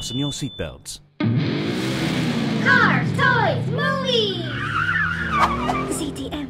fasten your seatbelts. Cars, toys, movies! CTM.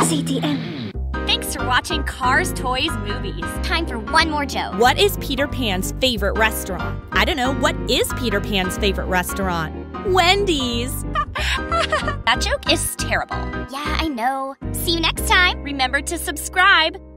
CTM. Thanks for watching Cars, Toys, Movies. Time for one more joke. What is Peter Pan's favorite restaurant? I don't know. What is Peter Pan's favorite restaurant? Wendy's. That joke is terrible. Yeah, I know. See you next time. Remember to subscribe.